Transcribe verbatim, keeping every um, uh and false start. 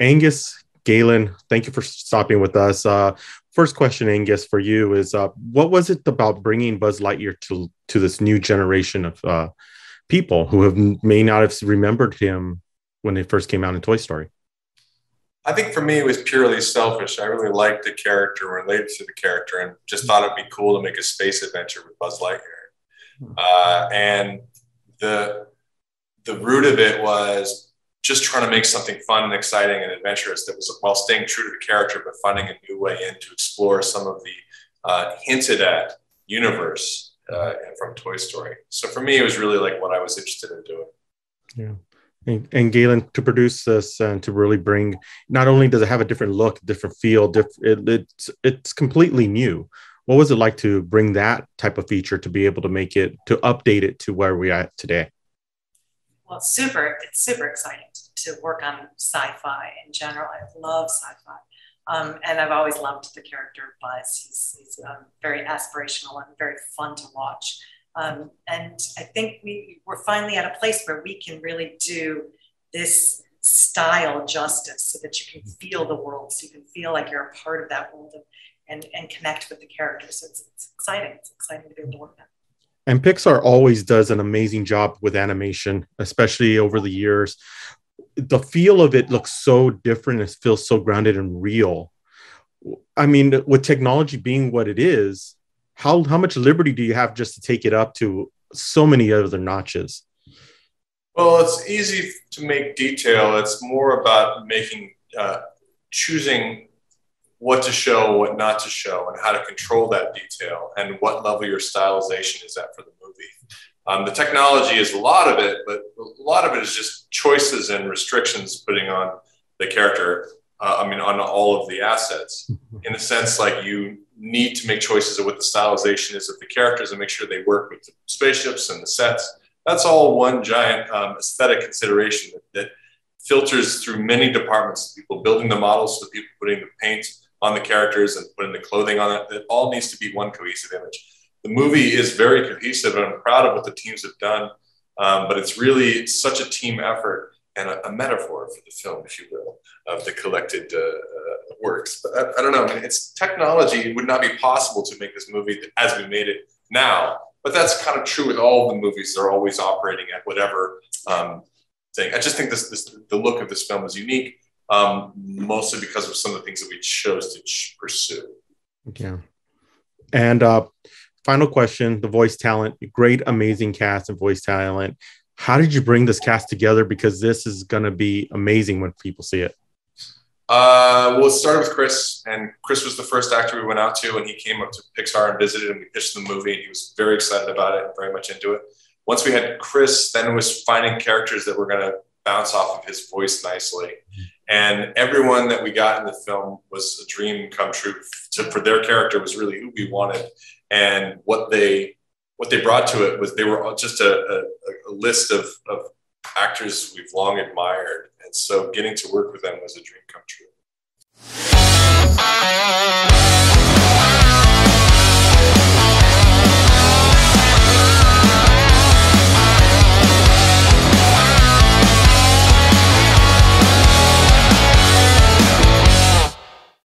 Angus, Galyn, thank you for stopping with us. Uh, first question, Angus, for you is, uh, what was it about bringing Buzz Lightyear to, to this new generation of uh, people who have may not have remembered him when they first came out in Toy Story? I think for me, it was purely selfish. I really liked the character, related to the character, and just thought it'd be cool to make a space adventure with Buzz Lightyear. Uh, and the the root of it was just trying to make something fun and exciting and adventurous that was, while staying true to the character, but finding a new way in to explore some of the uh, hinted at universe uh, from Toy Story. So for me, it was really like what I was interested in doing. Yeah. And, and Galyn, to produce this and to really bring, not only does it have a different look, different feel, diff- it, it's, it's completely new. What was it like to bring that type of feature to be able to make it, to update it to where we are today? Well, it's super, it's super exciting to work on sci-fi in general. I love sci-fi. Um, and I've always loved the character Buzz. He's, he's um, very aspirational and very fun to watch. Um, and I think we, we're finally at a place where we can really do this style justice so that you can feel the world, so you can feel like you're a part of that world and, and connect with the characters. So it's, it's exciting. It's exciting to be able to work that. And Pixar always does an amazing job with animation, especially over the years. The feel of it looks so different. It feels so grounded and real. I mean, with technology being what it is, how, how much liberty do you have just to take it up to so many other notches? Well, it's easy to make detail. It's more about making, uh, choosing what to show, what not to show, and how to control that detail, and what level your stylization is at for the movie. Um, the technology is a lot of it, but a lot of it is just choices and restrictions putting on the character, uh, I mean, on all of the assets. In a sense, like, you need to make choices of what the stylization is of the characters and make sure they work with the spaceships and the sets. That's all one giant um, aesthetic consideration that, that filters through many departments, the people building the models, the people putting the paint on the characters and putting the clothing on it. It all needs to be one cohesive image. The movie is very cohesive, and I'm proud of what the teams have done, um, but it's really it's such a team effort and a, a metaphor for the film, if you will, of the collected uh, uh, works. But I, I don't know, I mean, it's technology. It would not be possible to make this movie as we made it now, but that's kind of true with all the movies. They're always operating at whatever um, thing. I just think this, this the look of this film is unique, um mostly because of some of the things that we chose to ch- pursue. Yeah. And uh final question, the voice talent, great, amazing cast and voice talent. How did you bring this cast together? Because this is going to be amazing when people see it. Uh, well, it started with Chris, and Chris was the first actor we went out to, and he came up to Pixar and visited, and we pitched the movie, and he was very excited about it and very much into it. Once we had Chris, then it was finding characters that were going to bounce off of his voice nicely. And everyone that we got in the film was a dream come true to, for their character was really who we wanted. And what they, what they brought to it was they were just a, a, a list of, of actors we've long admired. And so getting to work with them was a dream come true.